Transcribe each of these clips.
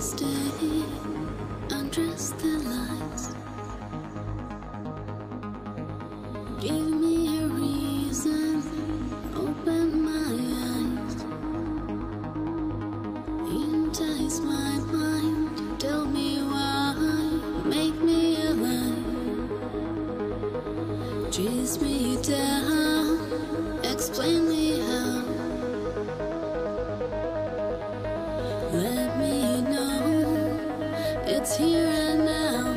steady, undress the lies. Give me a reason, open my eyes. Entice my mind, tell me why, make me alive. Chase me down, explain me how. Let me know it's here and now.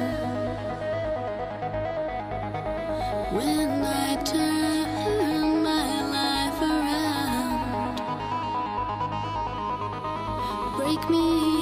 When I turn my life around, break me